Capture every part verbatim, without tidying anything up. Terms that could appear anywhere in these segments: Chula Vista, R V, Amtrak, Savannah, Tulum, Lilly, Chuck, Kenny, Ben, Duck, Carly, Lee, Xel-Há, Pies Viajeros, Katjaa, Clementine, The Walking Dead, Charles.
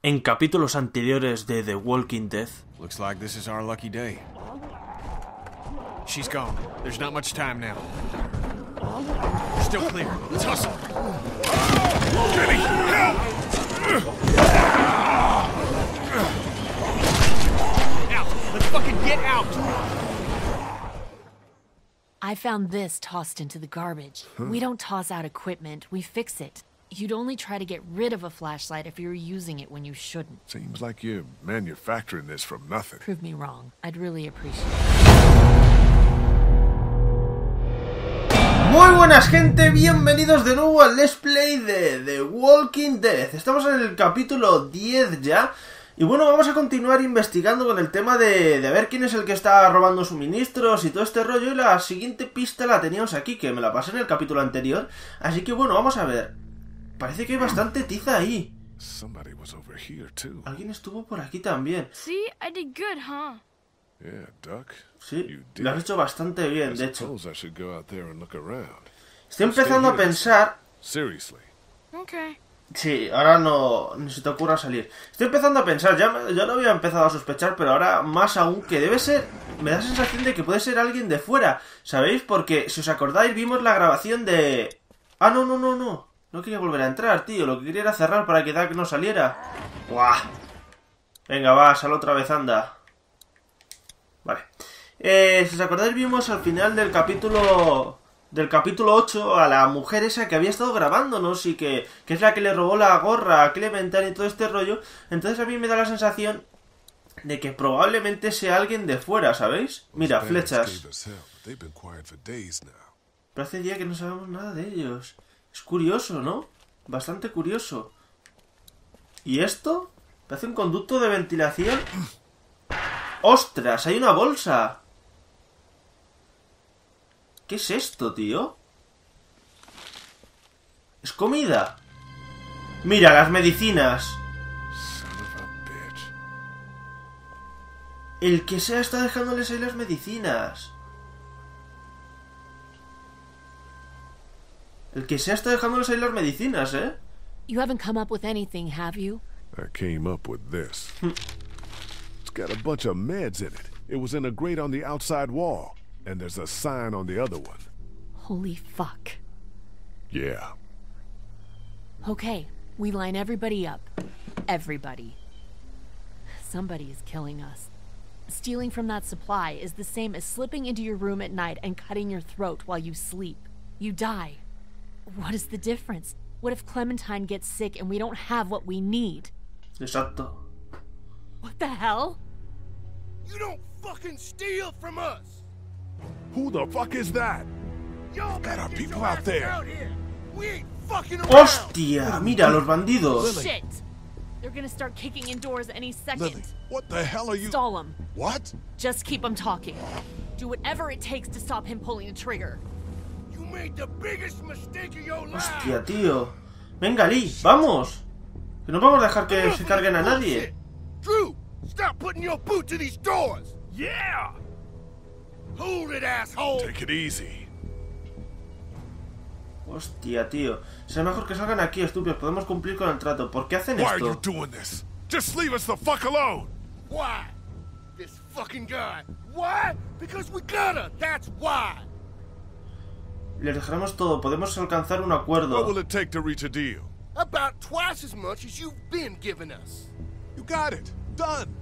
en capítulos anteriores de The Walking Dead. Looks like this is our lucky day. She's gone. There's not much time now. We're still clear. Let's hustle. Kenny, help! Out. Let's fucking get out. I found this tossed into the garbage. Huh? We don't toss out equipment, we fix it. You'd only try to get rid of a flashlight if you were using it when you shouldn't. Seems like you're manufacturing this from nothing. Prove me wrong. I'd really appreciate it. Muy buenas, gente, bienvenidos de nuevo al Let's Play de The Walking Dead. Estamos en el capítulo diez ya. Y bueno, vamos a continuar investigando con el tema de, de ver quién es el que está robando suministros y todo este rollo. Y la siguiente pista la teníamos aquí, que me la pasé en el capítulo anterior. Así que bueno, vamos a ver. Parece que hay bastante tiza ahí. Alguien estuvo por aquí también. Sí, lo has hecho bastante bien, de hecho. Estoy empezando a pensar... Sí, ahora no, no se te ocurra salir. Estoy empezando a pensar, ya, ya lo había empezado a sospechar, pero ahora más aún que debe ser... Me da la sensación de que puede ser alguien de fuera, ¿sabéis? Porque, si os acordáis, vimos la grabación de... Ah, no, no, no, no. No quería volver a entrar, tío. Lo que quería era cerrar para que Duck no saliera. ¡Guau! Venga, va, sal otra vez, anda. Vale. Eh, si os acordáis, vimos al final del capítulo... Del capítulo ocho a la mujer esa que había estado grabándonos y que, que es la que le robó la gorra a Clementine y todo este rollo. Entonces a mí me da la sensación de que probablemente sea alguien de fuera, ¿sabéis? Mira, flechas. Pero hace día que no sabemos nada de ellos. Es curioso, ¿no? Bastante curioso. ¿Y esto? Parece un conducto de ventilación. ¡Ostras! ¡Hay una bolsa! ¿Qué es esto, tío? ¿Es comida? ¡Mira, las medicinas! El que sea está dejándoles ahí las medicinas. El que sea está dejándoles ahí las medicinas, ¿eh? You haven't come up with anything, have you? I came up with this. It's got a bunch of meds in it. It was in a grate on the outside wall. And there's a sign on the other one. Holy fuck. Yeah. Okay, we line everybody up. Everybody. Somebody is killing us. Stealing from that supply is the same as slipping into your room at night and cutting your throat while you sleep. You die. What is the difference? What if Clementine gets sick and we don't have what we need? Exacto. What the hell? You don't fucking steal from us! Who the fuck is that? Yo, there are people out there. Out here. We ain't fucking around. Hostia, mira los bandidos. Shit. They're going to start kicking in doors any second. Lily, what the hell are you? Stall him. What? Just keep him talking. Do whatever it takes to stop him pulling the trigger. You made the biggest mistake of your life. Hostia, tío. Venga, Lee, vamos. Que no vamos a dejar que se carguen a nadie. Drew, stop putting your boot to these doors. Yeah. Hold it, asshole. Take it easy. Hostia, tío. Será mejor que salgan aquí, estúpidos. Podemos cumplir con el trato. ¿Por qué hacen esto? Why are you doing this? Just leave us the fuck alone. Why? This fucking guy. Why? Because we gotta. That's why. Les dejaremos todo. Podemos alcanzar un acuerdo. What will it take to reach a deal? About twice as much as you've been giving us. You got it. Done.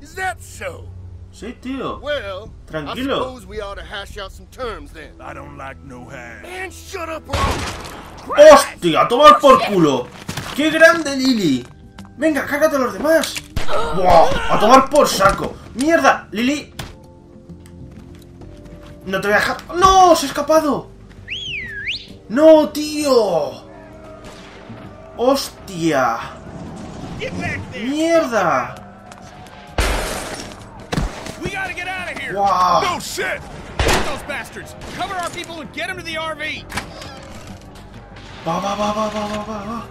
Is that so? Sí, tío. Well, tranquilo. I suppose we ought to hash out some terms then. I don't like no hand. Man, shut up, bro. Hostia, tomar por culo. Qué grande, Lily. Venga, cágate a los demás. Buah, a tomar por saco. Mierda, Lily. No te voy a dejar. No, se ha escapado. No, tío. Hostia. Mierda. Wow. No shit. Get those bastards. Cover our people and get them to the R V. Va, va, va, va, va, va, va.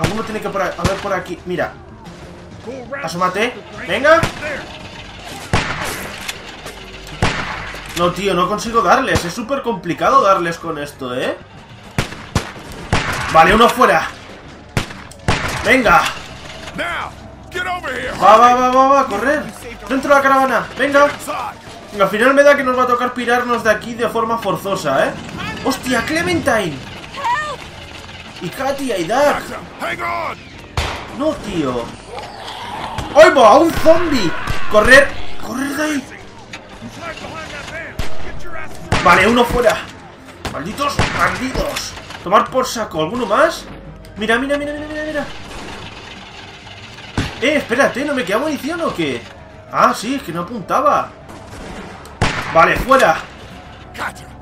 Alguno tiene que por a ver por aquí. Mira. Asómate. Venga. No, tío, no consigo darles. Es súper complicado darles con esto, ¿eh? Vale, uno fuera. Venga. Va, va, va, va, va, correr. Dentro de la caravana. Venga. Al final me da que nos va a tocar pirarnos de aquí de forma forzosa, ¿eh? ¡Hostia, Clementine! Y Katjaa y Duck. No, tío. ¡Ay, va! ¡Un zombie! ¡Correr! ¡Correr de ahí! Vale, uno fuera. ¡Malditos bandidos! Tomar por saco. ¿Alguno más? Mira, mira, mira, mira, mira, mira. Eh, espérate, ¿no me queda munición o qué? Ah, sí, es que no apuntaba. Vale, fuera.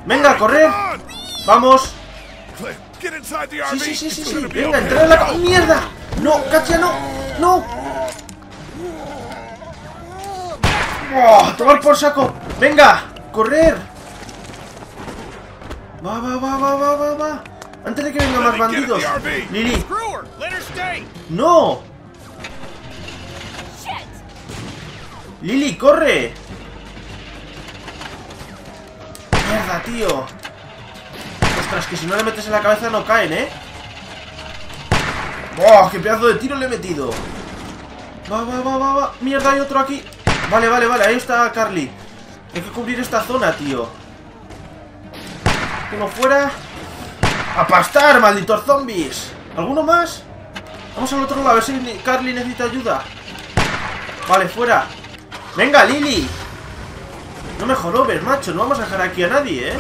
Venga, correr. Vamos. Sí, sí, sí, sí, sí. Venga, entra en la... ¡Oh, mierda! No, Katjaa, no. No. Oh, tomar por saco. Venga, correr. Va, va, va, va, va, va, va. Antes de que vengan más bandidos. Lilly. No. Lilly, corre. Mierda, tío. Ostras, que si no le metes en la cabeza no caen, ¿eh? ¡Buah! ¡Qué pedazo de tiro le he metido! Va, va, va, va, va. Mierda, hay otro aquí. Vale, vale, vale. Ahí está Carly. Hay que cubrir esta zona, tío. Uno fuera. ¡A pastar, malditos zombies! ¿Alguno más? Vamos al otro lado, a ver si Carly necesita ayuda. Vale, fuera. ¡Venga, Lilly! No me jorobes, macho. No vamos a dejar aquí a nadie, ¿eh?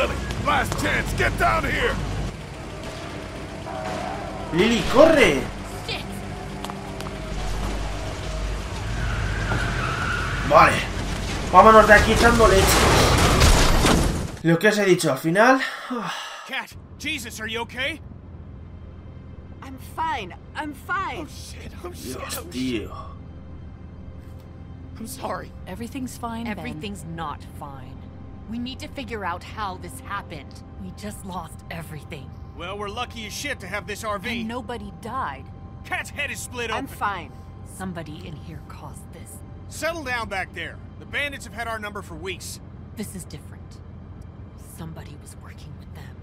Lilly, corre. Vale. Vámonos de aquí echando leche. Lo que os he dicho, al final... Kat, Jesus, ¿estás bien? Estoy bien, estoy bien. Dios, tío. I'm sorry. Everything's fine, Ben. Everything's not fine. We need to figure out how this happened. We just lost everything. Well, we're lucky as shit to have this R V. And nobody died. Kat's head is split open. I'm fine. Somebody in here caused this. Settle down back there. The bandits have had our number for weeks. This is different. Somebody was working with them.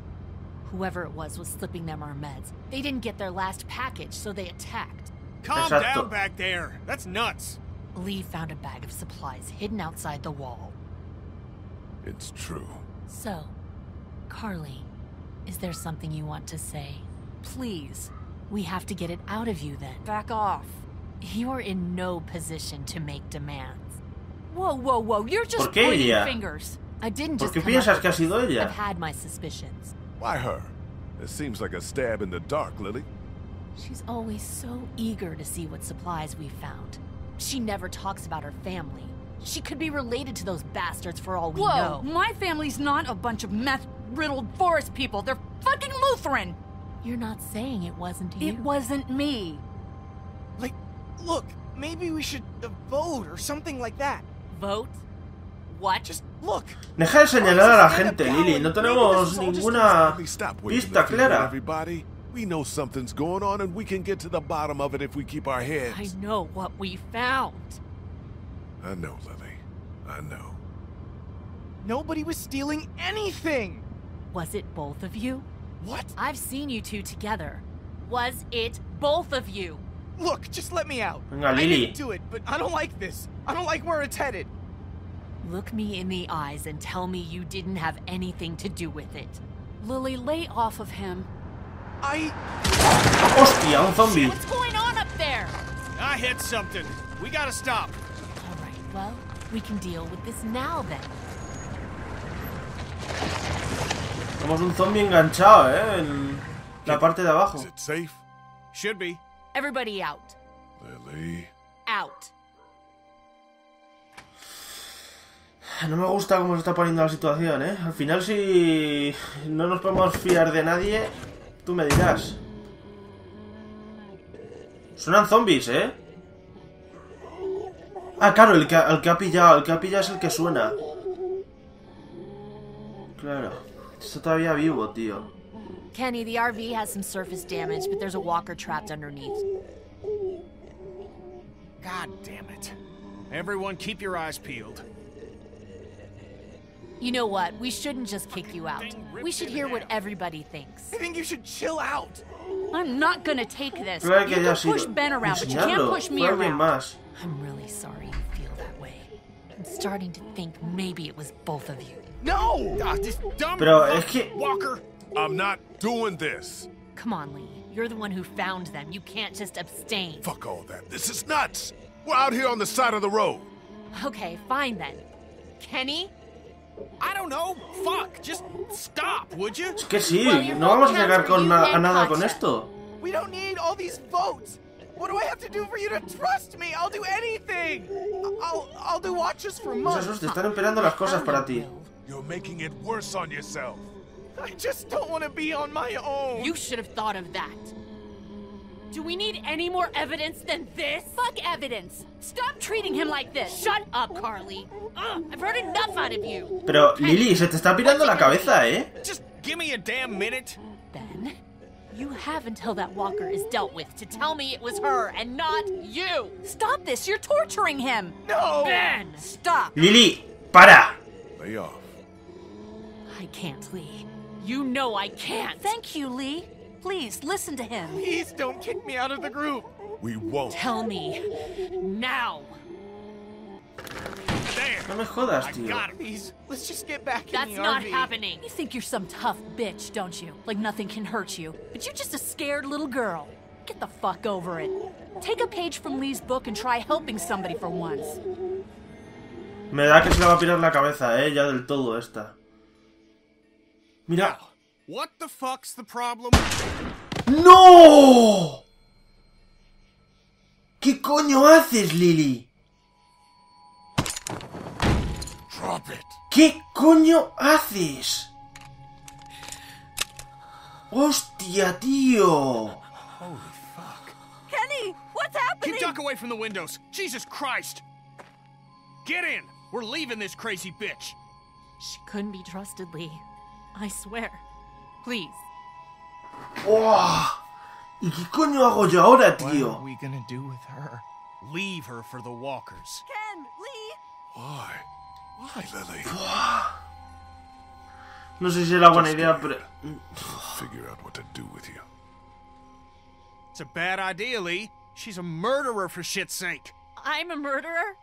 Whoever it was was slipping them our meds. They didn't get their last package, so they attacked. Calm down back there. That's nuts. Lee found a bag of supplies hidden outside the wall. It's true. So, Carly, is there something you want to say? Please, we have to get it out of you then. Back off. You're in no position to make demands. Whoa, whoa, whoa, you're just pointing fingers. I didn't just... ¿Por qué piensas que ha sido ella? I've had my suspicions. Why her? It seems like a stab in the dark, Lilly. She's always so eager to see what supplies we found. She never talks about her family. She could be related to those bastards for all we know. Whoa, my family's not a bunch of meth-riddled forest people. They're fucking Lutheran. You're not saying it wasn't you. It wasn't me. Like, look, maybe we should uh, vote or something like that. Vote? What? Just look. Deja de señalar a la gente, Lilly. No tenemos ninguna pista clara. Everybody. We know something's going on and we can get to the bottom of it if we keep our heads. I know what we found. I know, Lilly. I know. Nobody was stealing anything! Was it both of you? What? I've seen you two together. Was it both of you? Look, just let me out. I didn't do it, but I don't like this. I don't like where it's headed. Look me in the eyes and tell me you didn't have anything to do with it. Lilly, lay off of him. I... Hostia, un zombie. What's going on up there? I hit something. We gotta stop. All right. Well, we can deal with this now then. Tenemos un zombie enganchado, eh, en la parte de abajo. Is it safe? Should be. Everybody out. Lilly. Out. No me gusta cómo se está poniendo la situación, eh. Al final, si no nos podemos fiar de nadie. Tú me dirás. Suenan zombies, ¿eh? Ah, claro, el que, el que ha pillado, el que ha pillado es el que suena. Claro, está todavía vivo, tío. Kenny, the R V has some surface damage, but there's a walker trapped underneath. God damn it! Everyone, keep your eyes peeled. You know what? We shouldn't just kick you out. We should hear what everybody thinks. I think you should chill out. I'm not gonna take this. You can push Ben around, but you can't push me around. I'm really sorry you feel that way. I'm starting to think maybe it was both of you. No! This dumb Walker! I'm not doing this. Come on, Lee. You're the one who found them. You can't just abstain. Fuck all that. This is nuts. We're out here on the side of the road. Okay, fine then. Kenny? I don't know. Fuck. Just stop, would you? Es que sí. Well, no vamos a llegar con na a nada con esto. We don't need all these votes. What do I have to do for you to trust me? I'll do anything. I'll I'll do watches for months. Jesús, te están empeorando las cosas para ti. You're making it worse on yourself. I just don't want to be on my own. You should have thought of that. Do we need any more evidence than this? Fuck evidence. Stop treating him like this. Shut up, Carly. Ugh, I've heard enough out of you. Pero Lily, se te está pirando la cabeza, eh? Just give me a damn minute. Ben, you have until that walker is dealt with to tell me it was her and not you. Stop this. You're torturing him. No. Ben, stop. Lily, para. Lay off. I can't, Lee. You know I can't. Thank you, Lee. Please, listen to him. Please don't kick me out of the group. We won't. Tell me. Now. There. No me jodas, tío. I got it. Let's just get back That's in the not R V. Happening. You think you're some tough bitch, don't you? Like nothing can hurt you. But you're just a scared little girl. Get the fuck over it. Take a page from Lee's book and try helping somebody for once. Me da que se la va a pirar la cabeza, eh, ya del todo esta. Mira. What the fuck's the problem? ¡No! ¿Qué coño haces, Lily? Drop it. ¿Qué coño haces? ¡Hostia, tío! Holy fuck. Kenny, what's happening? Keep Duck away from the windows. Jesus Christ. Get in. We're leaving this crazy bitch. She couldn't be trusted, Lee. I swear. Please. Oh, ¿y qué coño hago yo ahora, tío? What are we gonna do with her? Leave her for the walkers. Ken, Lee. Why? Why, Lily? No sé si era buena idea, pero figure out what to do with you. It's a bad idea, Lee. She's a murderer for shit's sake. I'm a murderer?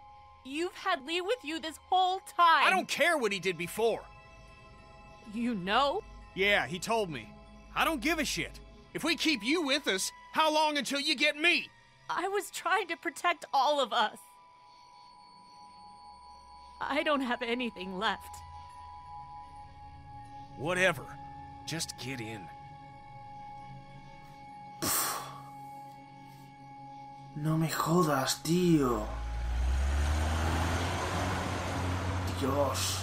You've had Lee with you this whole time. I don't care what he did before. You know? Yeah, he told me. I don't give a shit. If we keep you with us, how long until you get me? I was trying to protect all of us. I don't have anything left. Whatever. Just get in. No me jodas, tío. Dios.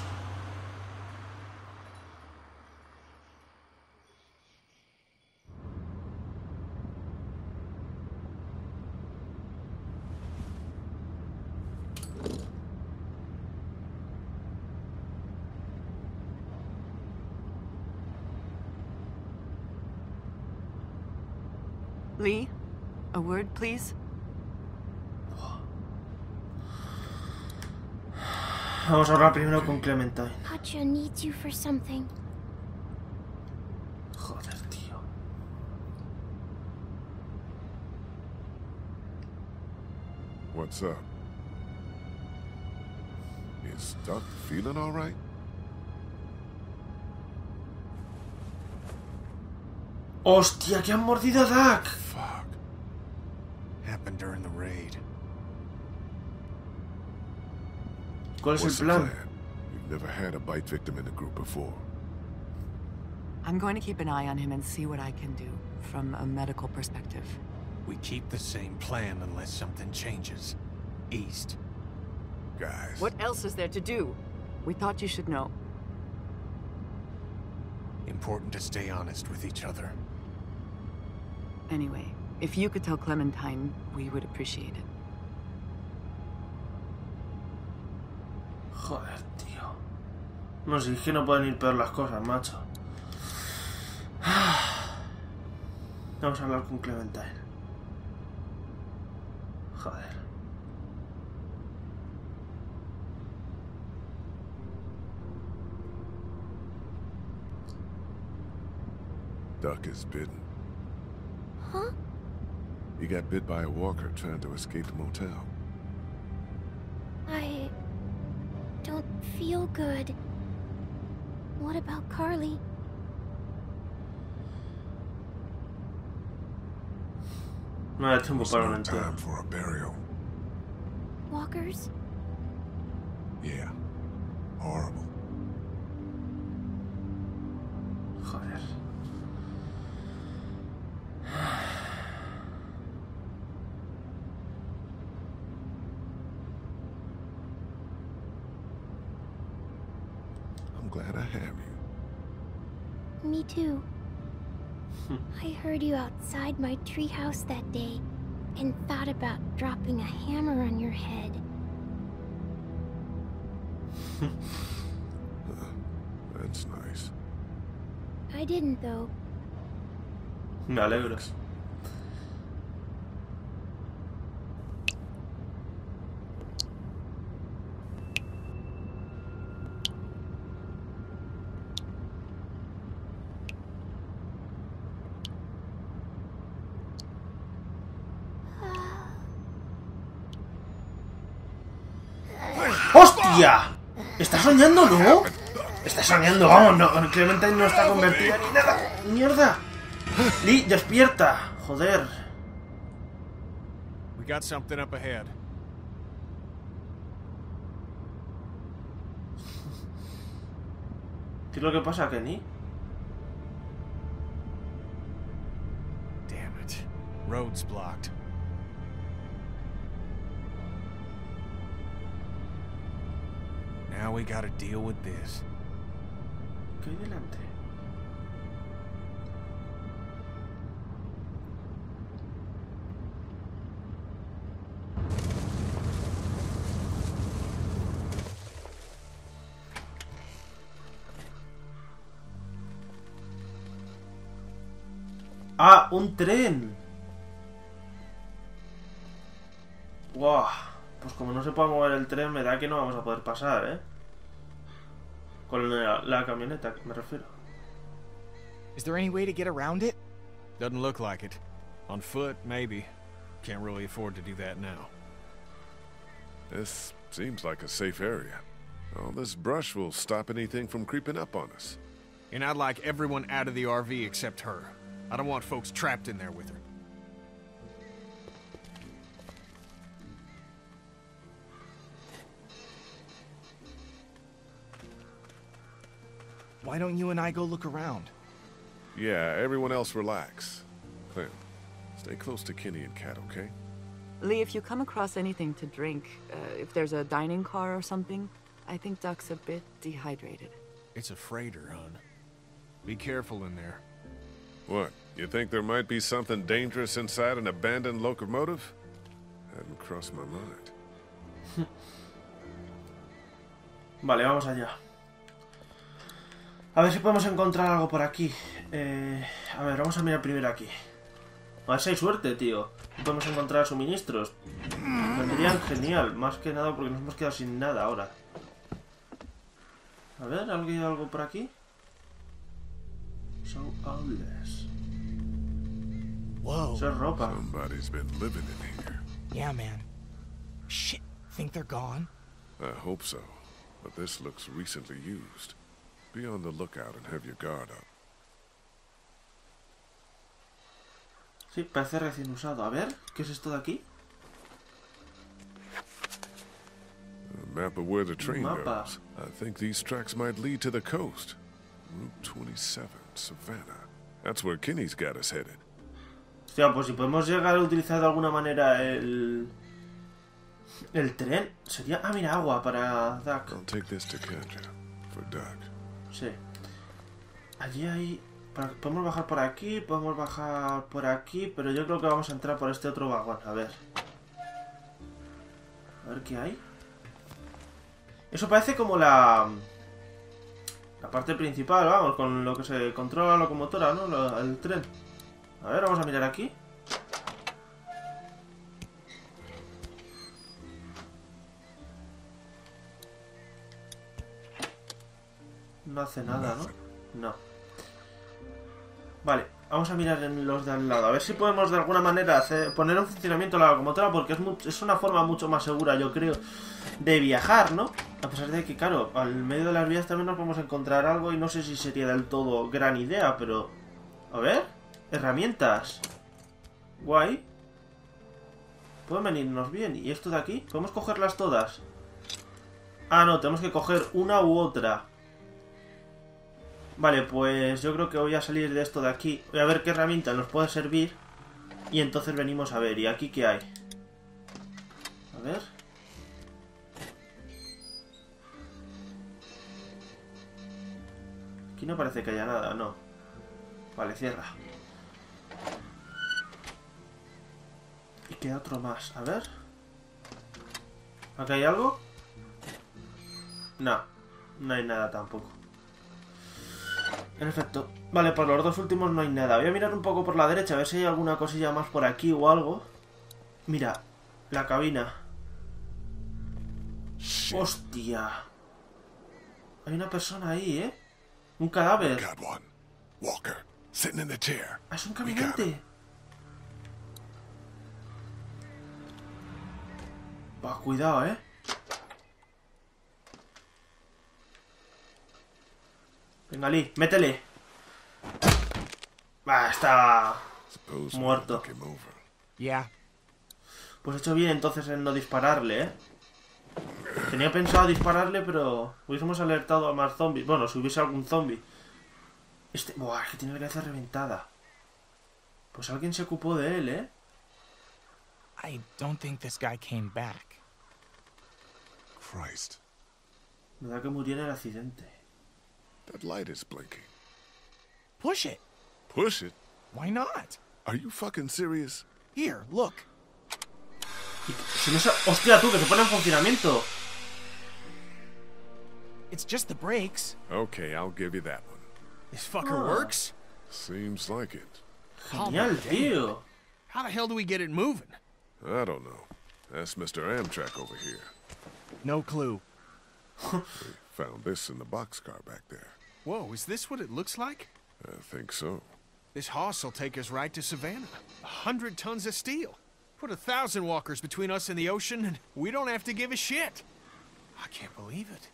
Lee, a word, please. Vamos a hablar primero con Clementine. Katjaa needs you for something. Joder, tío. What's up? Is Duck feeling all right? Hostia, que han mordido a Duck. Fuck. Happened during the raid. ¿Cuál es el plan? We've never had a bite victim in the group before. I'm going to keep an eye on him and see what I can do from a medical perspective. We keep the same plan unless something changes. East. Guys. What else is there to do? We thought you should know. Important to stay honest with each other. Anyway, if you could tell Clementine, we would appreciate it. Joder, tío. No sé, es que no pueden ir peor las cosas, macho. Vamos a hablar con Clementine. Joder. Duck is bitten. He got bit by a walker trying to escape the motel. I don't feel good. What about Carly? No, it's no time for a burial. Walkers? Yeah. Horrible. Joder. I'm glad I have you. Me too. I heard you outside my treehouse that day and thought about dropping a hammer on your head. Huh, that's nice. I didn't though. Me alegro. ¡Hostia! ¿Estás soñando, no? ¿Estás soñando? Vamos, no, Clementine no está convertida ni nada. ¡Mierda! Lee, despierta. Joder. We got something up ahead. ¿Qué es lo que pasa, Kenny? Damn it. Road's blocked. Now we gotta deal with this. ¿Qué hay delante? Ah, un tren. Wow. Pues como no se puede mover el tren, me da que no vamos a poder pasar, ¿eh? Con la, la camioneta, me refiero. Is there any way to get around it? Doesn't look like it. On foot, maybe. Can't really afford to do that now. This seems like a safe area. All this brush will stop anything from creeping up on us. And I'd like everyone out of the R V except her. I don't want folks trapped in there with her. Why don't you and I go look around? Yeah, everyone else relax. Clem, stay close to Kenny and Kat, okay? Lee, if you come across anything to drink, uh, if there's a dining car or something, I think Duck's a bit dehydrated. It's a freighter, hon. Be careful in there. What? You think there might be something dangerous inside an abandoned locomotive? Hadn't crossed my mind. Vale, vamos allá. A ver si podemos encontrar algo por aquí. Eh, a ver, vamos a mirar primero aquí. A ver si hay suerte, tío. Podemos encontrar suministros. Vendrían genial, más que nada porque nos hemos quedado sin nada ahora. A ver, ¿alguien hay algo por aquí? So outless. Wow. Eso es ropa. Somebody's been living in here. Yeah, man. Shit. Think they're gone? I hope so. But this looks recently used. Be on the lookout and have your guard up. Sí, parece recién usado. A ver, ¿qué es esto de aquí? A map of where the train goes. I think these tracks might lead to the coast. Route twenty-seven, Savannah. That's where Kenny's got us headed. Hostia, pues si podemos llegar a utilizar de alguna manera el el tren, sería ah mira agua para Duck. I'll take this to Katjaa for Duck. Sí. Allí hay... Podemos bajar por aquí, podemos bajar por aquí, pero yo creo que vamos a entrar por este otro vagón. A ver. A ver qué hay. Eso parece como la... La parte principal, vamos, con lo que se controla la locomotora, ¿no? Lo, el tren. A ver, vamos a mirar aquí. No hace nada, ¿no? No. Vale, Vamos a mirar en los de al lado, a ver si podemos de alguna manera hacer, poner en funcionamiento la locomotora, porque es, muy, es una forma mucho más segura, yo creo, de viajar, ¿no? A pesar de que, claro, al medio de las vías también nos podemos encontrar algo y no sé si sería del todo gran idea, pero... A ver, herramientas. Guay. Pueden venirnos bien. ¿Y esto de aquí? ¿Podemos cogerlas todas? Ah, no, tenemos que coger una u otra. Vale, pues yo creo que voy a salir de esto de aquí. Voy a ver qué herramienta nos puede servir. Y entonces venimos a ver. ¿Y aquí qué hay? A ver. Aquí no parece que haya nada, no. Vale, cierra. Y queda otro más. A ver. ¿Acá hay algo? No. No hay nada tampoco. En efecto. Vale, por los dos últimos no hay nada. Voy a mirar un poco por la derecha, a ver si hay alguna cosilla más por aquí o algo. Mira, la cabina. ¡Hostia! Hay una persona ahí, ¿eh? Un cadáver. Ah, es un caminante. Va, cuidado, ¿eh? Venga, Lee, métele. Ah, está muerto. Pues he hecho bien entonces en no dispararle, ¿eh? Tenía pensado dispararle, pero hubiésemos alertado a más zombies. Bueno, si hubiese algún zombie. Este... Buah, es que tiene la cabeza reventada. Pues alguien se ocupó de él, ¿eh? I don't think this guy came back. Christ. Me da que murió en el accidente. That light is blinking. Push it. Push it? Why not? Are you fucking serious? Here, look. Se me sa- Hostia, tú, que se pone en funcionamiento. It's just the brakes. Okay, I'll give you that one. This fucker oh. works? Seems like it. Genial, tío. How the hell do we get it moving? I don't know. That's Mister Amtrak over here. No clue. Found this in the boxcar back there. Whoa, is this what it looks like? I think so. This hoss will take us right to Savannah. A hundred tons of steel. Put a thousand walkers between us and the ocean, and we don't have to give a shit. I can't believe it.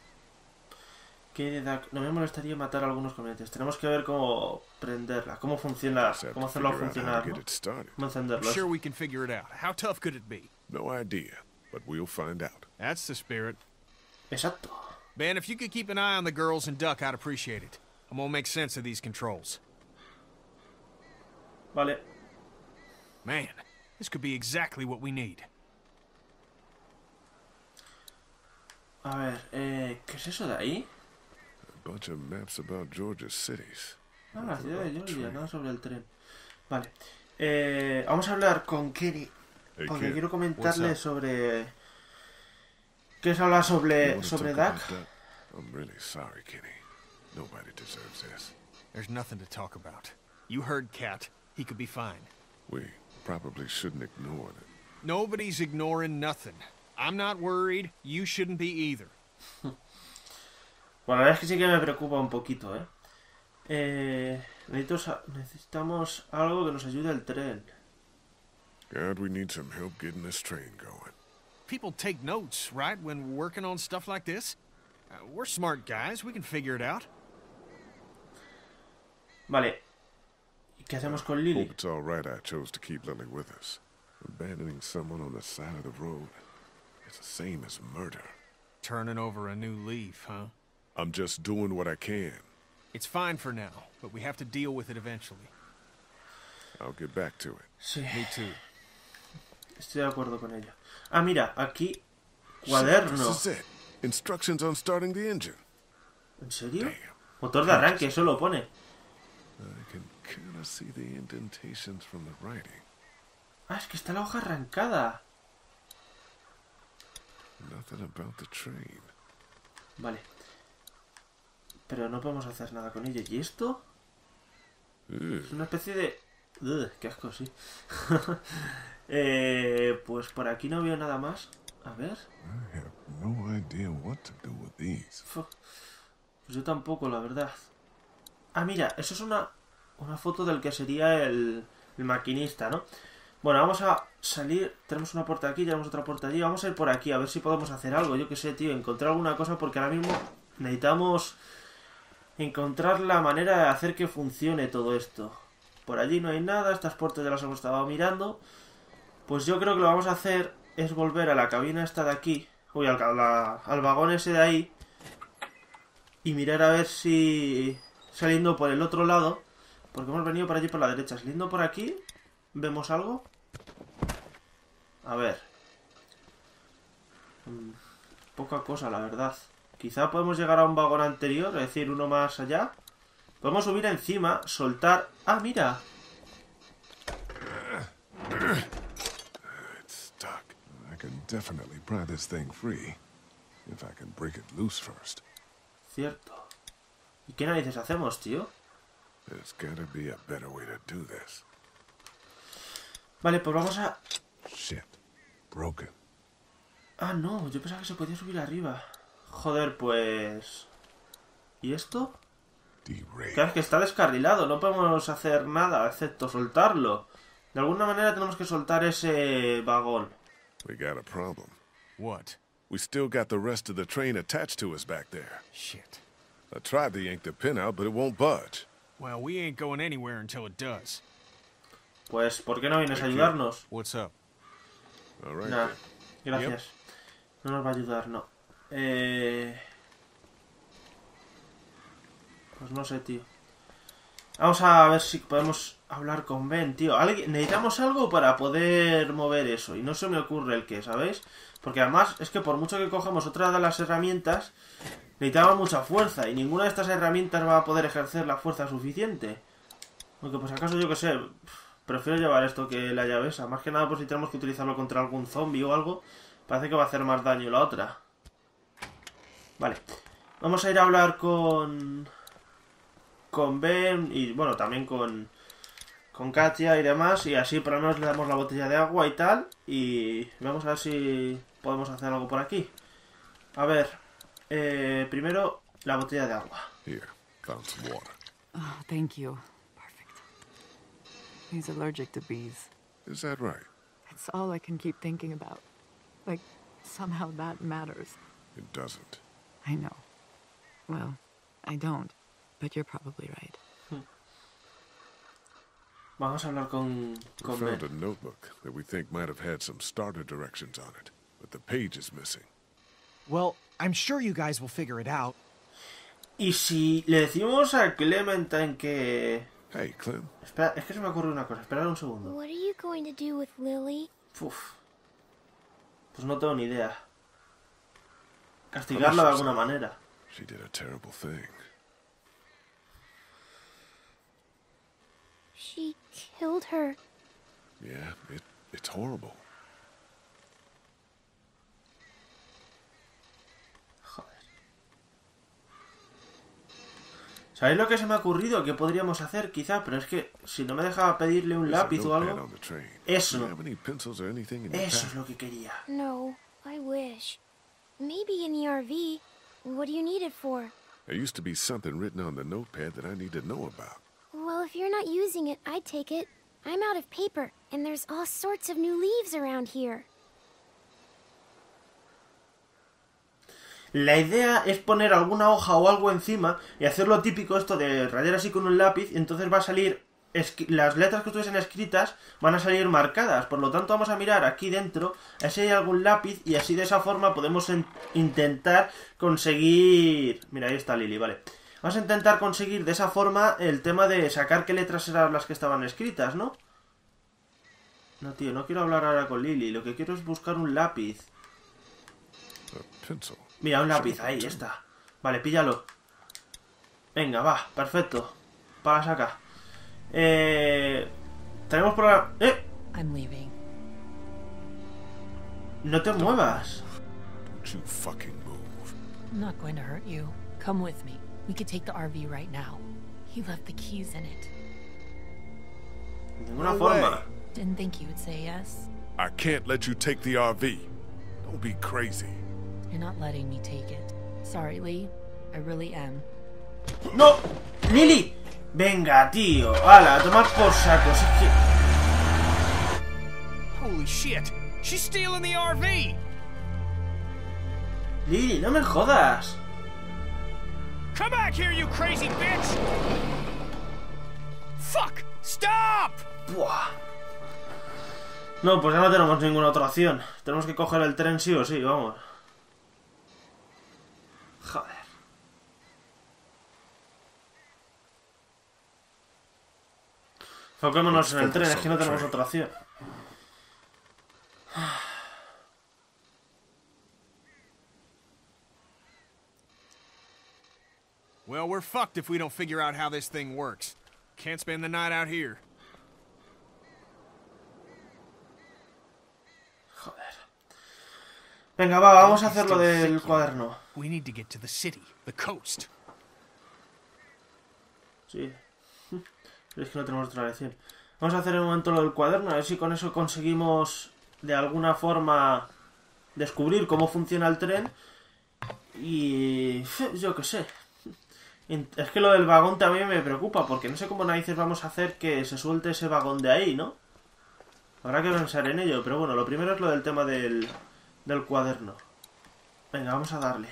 Que no me molestaría matar a algunos camionetes. Tenemos que ver cómo prenderla, cómo funciona, cómo hacerlo funcionar, cómo encenderlo. Sure, we can figure it out. How tough could it be? No idea, but we'll find out. That's the spirit. Exacto. Ben, if you could keep an eye on the girls and Duck, I'd appreciate it. I'm gonna make sense of these controls. Vale. Man, this could be exactly what we need. A ver, eh, ¿qué es eso de ahí? A bunch of maps about Georgia's cities. Ah, la ciudad de Georgia, nada sobre el tren. Vale. Eh, vamos a hablar con Kenny, porque quiero comentarle sobre... ¿Quieres hablar sobre sobre Duck? I'm really sorry, Kenny. Nobody deserves this. There's nothing to talk about. You heard Kat. He could be fine. We probably shouldn't ignore it. Nobody's ignoring nothing. I'm not worried. You shouldn't be either. Bueno, la verdad es que sí que me preocupa un poquito, ¿eh? eh necesitamos, necesitamos algo que nos ayude al tren. God, we need some help getting this train going. People take notes, right, when working on stuff like this? Uh, we're smart guys, we can figure it out. Vale. ¿Y qué hacemos con Lilly? Hope it's all right I chose to keep Lilly with us. Abandoning someone on the side of the road, it's the same as murder. Turning over a new leaf, huh? I'm just doing what I can. It's fine for now, but we have to deal with it eventually. I'll get back to it. Sí. Me too. Estoy de acuerdo con ella. Ah, mira, aquí cuaderno. Instructions on starting the engine. ¿En serio? Motor de arranque, eso lo pone. Ah, es que está la hoja arrancada. Vale. Pero no podemos hacer nada con ello. ¿Y esto? Es una especie de... Ugh, qué asco, sí. Eh, pues por aquí no veo nada más. A ver. Pues yo tampoco, la verdad. Ah, mira, eso es una Una foto del que sería el, el maquinista, ¿no? Bueno, vamos a salir. Tenemos una puerta aquí, tenemos otra puerta allí. Vamos a ir por aquí, a ver si podemos hacer algo. Yo qué sé, tío, encontrar alguna cosa, porque ahora mismo necesitamos encontrar la manera de hacer que funcione todo esto. Por allí no hay nada. Estas puertas ya las hemos estado mirando. Pues yo creo que lo que vamos a hacer es volver a la cabina esta de aquí. Uy, al, la, al vagón ese de ahí. Y mirar a ver si saliendo por el otro lado, porque hemos venido por allí por la derecha. Saliendo por aquí, ¿vemos algo? A ver. Hmm, poca cosa, la verdad. Quizá podemos llegar a un vagón anterior, es decir, uno más allá. Podemos subir encima, soltar... ¡Ah, mira! It's stuck. I can definitely pry this thing free if I can break it loose first. Cierto. ¿Y qué narices hacemos, tío? There's gotta be a better way to do this. Vale, pues vamos a... Shit. Broken. Ah, no, yo pensaba que se podía subir arriba. Joder, pues... ¿Y esto? Claro, es que está descarrilado, no podemos hacer nada excepto soltarlo. De alguna manera tenemos que soltar ese vagón. We got a problem. What? We still got the rest of the train attached to us back there. Shit. I tried to yank the pin out, but it won't budge. Well, we ain't going anywhere until it does. Pues, ¿por qué no vienes a ayudarnos? What's up? All right. Nah, gracias. Yep. No nos va a ayudar, no. Eh... Pues no sé, tío. Vamos a ver si podemos hablar con Ben, tío. ¿Alguien? Necesitamos algo para poder mover eso. Y no se me ocurre el qué, ¿sabéis? Porque además es que por mucho que cojamos otra de las herramientas, necesitamos mucha fuerza. Y ninguna de estas herramientas va a poder ejercer la fuerza suficiente. Aunque pues acaso yo que sé... Prefiero llevar esto que la llave esa. Más que nada por si tenemos que utilizarlo contra algún zombie o algo. Parece que va a hacer más daño la otra. Vale. Vamos a ir a hablar con... Con Ben y bueno, también con... Con Katjaa y demás. Y así por lo menos le damos la botella de agua y tal. Y vamos a ver si podemos hacer algo por aquí. A ver. Eh, primero, la botella de agua. Here, found some water. Oh, thank you. He's allergic to bees. Is that right? That's all I can keep thinking about. Like, somehow that matters. It doesn't. I know. Well, I don't. But you're probably right. Hmm. Vamos a hablar con, con we found Ben. A notebook that we think might have had some starter directions on it, but the page is missing. Well, I'm sure you guys will figure it out. Y si le decimos a Clementine que... Hey, Clem. Espera, es que se me ocurre una cosa. Esperad un segundo. What are you going to do with Lilly? Uf. Pues no tengo ni idea. Castigarla de alguna manera. She did a terrible thing. She killed her. Yeah, it it's horrible. ¿Sabéis lo que se me ha ocurrido? ¿Qué podríamos hacer quizá? Pero es que si no me dejaba pedirle un lápiz o algo... Eso. Eso es lo que quería. No, I wish. Maybe in the R V. What do you need it for? There used to be something written on the notepad that I need to know about. Well, if you're not using it, I'd take it. I'm out of paper, and there's all sorts of new leaves around here. La idea es poner alguna hoja o algo encima y hacer lo típico esto de rayar así con un lápiz, y entonces va a salir, las letras que estuviesen escritas van a salir marcadas, por lo tanto vamos a mirar aquí dentro a ver si hay algún lápiz y así de esa forma podemos intentar conseguir... Mira, ahí está Lilly, vale. Vamos a intentar conseguir de esa forma el tema de sacar qué letras eran las que estaban escritas, ¿no? No, tío, no quiero hablar ahora con Lilly, lo que quiero es buscar un lápiz. Mira, un lápiz, ahí está. Vale, píllalo. Venga, va, perfecto. Para sacar. Eh... Tenemos programa... ¡Eh! No te muevas. De ninguna forma. I can't let you take the R V. Don't be crazy. You're not letting me take it. Sorry, Lee. I really am. No, Lilly. Venga, tío. Hala, a tomar por sacos. Es que... Holy shit. She's stealing the R V. Lilly, no me jodas. Come back here, you crazy bitch. Fuck. Stop. Buah. No, pues ya no tenemos ninguna otra opción. Tenemos que coger el tren sí o sí, vamos. Joder. Focémonos en el tren, es que no tenemos otra opción. Well, we're fucked if we don't figure out how this thing works. Can't spend the night out here. Venga, va, vamos a hacer lo del cuaderno. Sí. Es que no tenemos otra lección. Vamos a hacer en un momento lo del cuaderno, a ver si con eso conseguimos de alguna forma descubrir cómo funciona el tren. Y... yo qué sé. Es que lo del vagón también me preocupa, porque no sé cómo narices vamos a hacer que se suelte ese vagón de ahí, ¿no? Habrá que pensar en ello, pero bueno, lo primero es lo del tema del... del cuaderno. Venga, vamos a darle.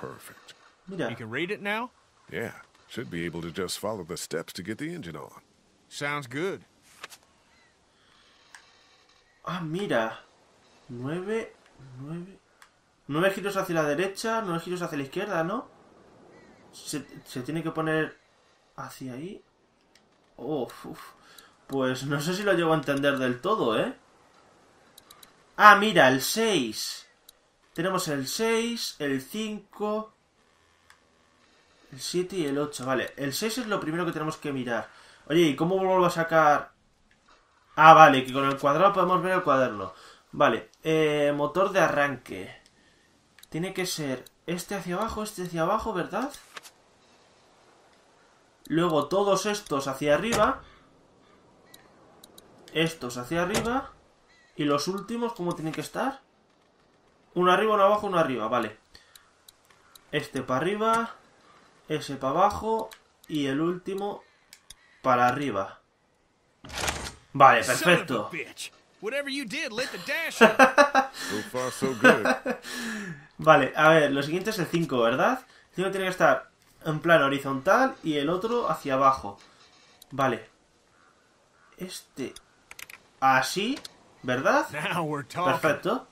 Perfect. Mira. You can read it now? Yeah. Should be able to just follow the steps to get the engine on. Sounds good. Ah, mira. Nueve, nueve. Nueve giros hacia la derecha, nueve giros hacia la izquierda, ¿no? Se, se tiene que poner hacia ahí. Oh, uff. Pues no sé si lo llevo a entender del todo, ¿eh? Ah, mira, el seis. Tenemos el seis, el cinco, el siete y el ocho. Vale, el seis es lo primero que tenemos que mirar. Oye, ¿y cómo vuelvo a sacar...? Ah, vale, que con el cuadrado podemos ver el cuaderno. Vale, eh, motor de arranque. Tiene que ser este hacia abajo, este hacia abajo, ¿verdad? Luego todos estos hacia arriba... Estos hacia arriba. Y los últimos, ¿cómo tienen que estar? Uno arriba, uno abajo, uno arriba, vale. Este para arriba, ese para abajo y el último para arriba. Vale, perfecto. Vale, a ver, lo siguiente es el cinco, ¿verdad? El cinco tiene que estar en plano horizontal y el otro hacia abajo. Vale. Este... Así, ¿verdad? Perfecto.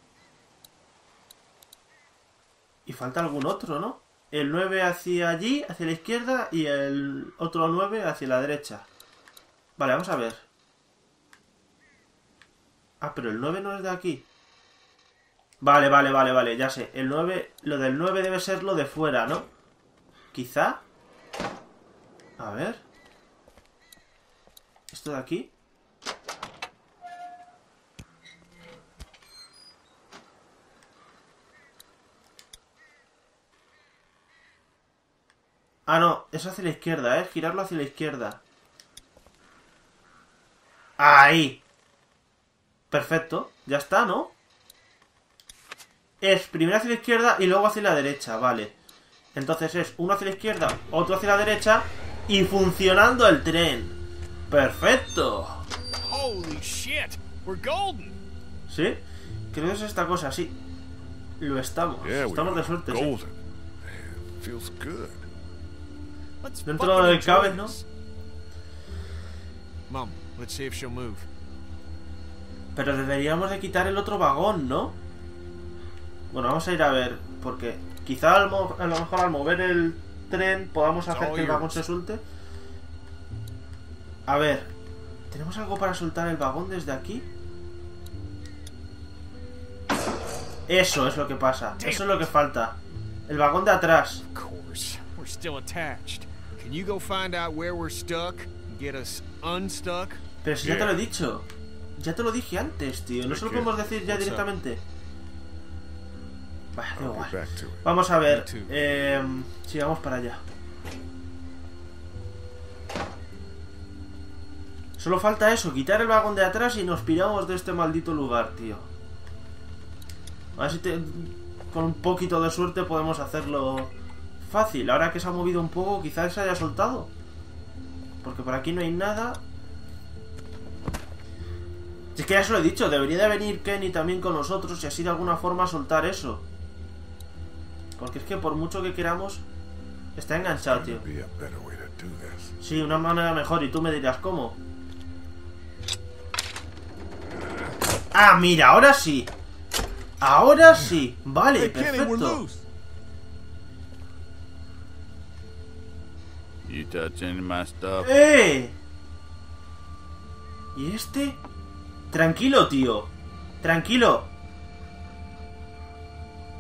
Y falta algún otro, ¿no? El nueve hacia allí, hacia la izquierda, y el otro nueve hacia la derecha. Vale, vamos a ver. Ah, pero el nueve no es de aquí. Vale, vale, vale, vale, ya sé. El nueve, lo del nueve debe ser lo de fuera, ¿no? Quizá. A ver. ¿Esto de aquí? Ah, no, es hacia la izquierda, ¿eh? Girarlo hacia la izquierda. ¡Ahí! Perfecto, ya está, ¿no? Es primero hacia la izquierda y luego hacia la derecha, vale. Entonces es uno hacia la izquierda, otro hacia la derecha y funcionando el tren. ¡Perfecto! ¡Holy shit! ¡We're golden! ¿Sí? Creo que es esta cosa, sí. Lo estamos, estamos de suerte, sí. Feels good. Dentro del cable, ¿no? Pero deberíamos de quitar el otro vagón, ¿no? Bueno, vamos a ir a ver, porque quizá a lo mejor al mover el tren podamos hacer que el vagón se suelte. A ver, ¿tenemos algo para soltar el vagón desde aquí? Eso es lo que pasa, eso es lo que falta. El vagón de atrás. Pero si ya te lo he dicho. Ya te lo dije antes, tío. No se lo podemos decir ya directamente. Vaya, no, vale. Vamos a ver. Eh, sí, vamos para allá. Solo falta eso, quitar el vagón de atrás y nos piramos de este maldito lugar, tío. A ver si te, con un poquito de suerte podemos hacerlo fácil. Ahora que se ha movido un poco, quizás se haya soltado. Porque por aquí no hay nada. Si es que ya se lo he dicho, debería de venir Kenny también con nosotros y así de alguna forma soltar eso. Porque es que por mucho que queramos, está enganchado, tío. Sí, una manera mejor, y tú me dirás cómo. Ah, mira, ahora sí. Ahora sí. Vale, perfecto. ¡Eh! ¿Y este? Tranquilo, tío. Tranquilo.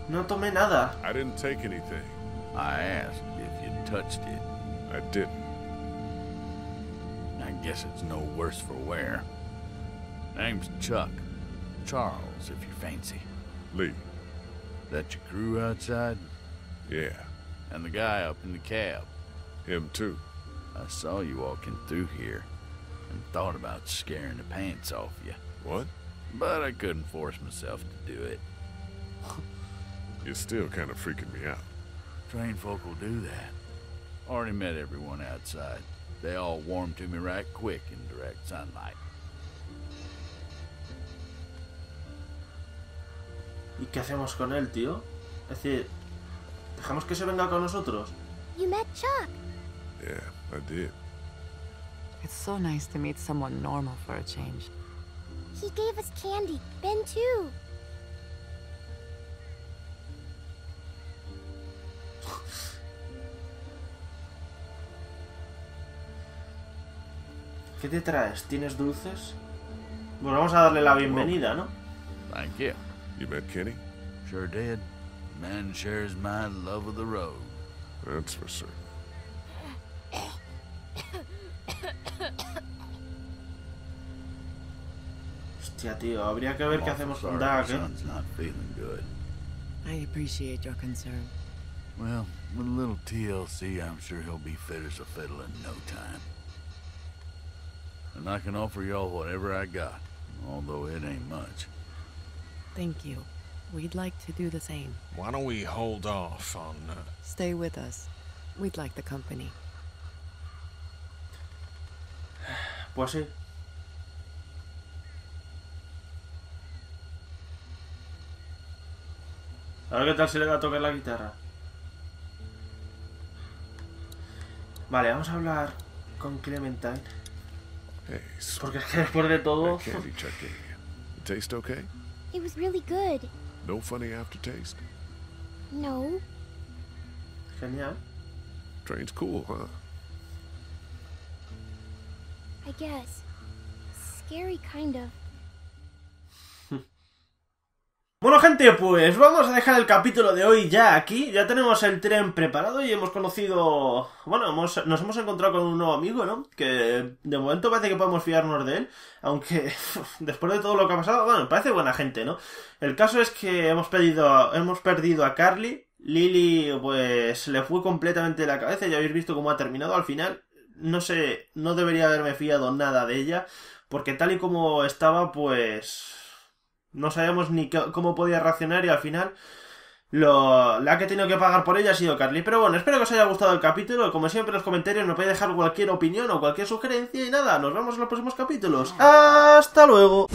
No tomé nada. I didn't take anything. I asked if you touched it. I didn't. I guess it's no worse for wear. Name's Chuck. Charles, if you fancy. Lee. That your crew outside? Yeah. And the guy up in the cab? Him too. I saw you walking through here and thought about scaring the pants off you. What? But I couldn't force myself to do it. You're still kind of freaking me out. Trained folk will do that. Already met everyone outside. They all warmed to me right quick in direct sunlight. ¿Y qué hacemos con él, tío? Es decir, ¿dejamos que se venga con nosotros? You met Chuck. Yeah, I did. It's so nice to meet someone normal for a change. He gave us candy. Ben too. ¿Qué te traes? ¿Tienes dulces? Bueno, vamos a darle la bienvenida, ¿no? Thank you. You met Kenny? Sure did. Man shares my love of the road. That's for sure. Hostia, tío, habría que ver qué hacemos con Duck, ¿eh? I appreciate your concern. Well, with a little T L C, I'm sure he'll be fit as a fiddle in no time. And I can offer y'all whatever I got, although it ain't much. Thank you. We'd like to do the same. Why don't we hold off on... Uh... Stay with us. We'd like the company. Pues sí. A ver qué tal se le da a tocar la guitarra. Vale, vamos a hablar con Clementine. Porque es que después de todo... ¿Taste okay? It was really good. No funny aftertaste? No. Genial. Train's cool, huh? I guess. Scary kind of. Bueno, gente, pues vamos a dejar el capítulo de hoy ya aquí. Ya tenemos el tren preparado y hemos conocido... Bueno, hemos, nos hemos encontrado con un nuevo amigo, ¿no? Que de momento parece que podemos fiarnos de él. Aunque después de todo lo que ha pasado, bueno, parece buena gente, ¿no? El caso es que hemos, pedido, hemos perdido a Carly. Lilly, pues, le fue completamente de la cabeza. Ya habéis visto cómo ha terminado al final. No sé, no debería haberme fiado nada de ella, porque tal y como estaba, pues no sabíamos ni cómo podía reaccionar y al final lo, la que he tenido que pagar por ella ha sido Carly. Pero bueno, espero que os haya gustado el capítulo. Como siempre, en los comentarios me podéis dejar cualquier opinión o cualquier sugerencia y nada, nos vemos en los próximos capítulos. ¡Hasta luego!